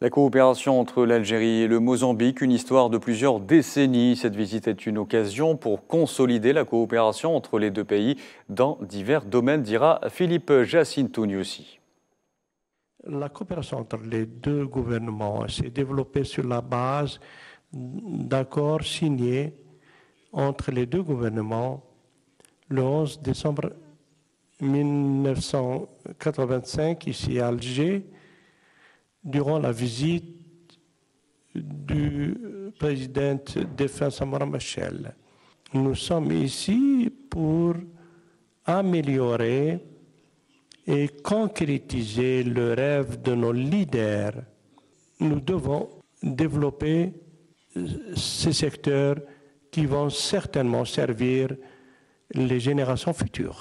La coopération entre l'Algérie et le Mozambique, une histoire de plusieurs décennies. Cette visite est une occasion pour consolider la coopération entre les deux pays dans divers domaines, dira Filipe Jacinto Nyusi. La coopération entre les deux gouvernements s'est développée sur la base d'accords signés entre les deux gouvernements le 11 décembre 1985 ici à Alger, durant la visite du président défunt Samora Machel. Nous sommes ici pour améliorer et concrétiser le rêve de nos leaders. Nous devons développer ces secteurs qui vont certainement servir les générations futures.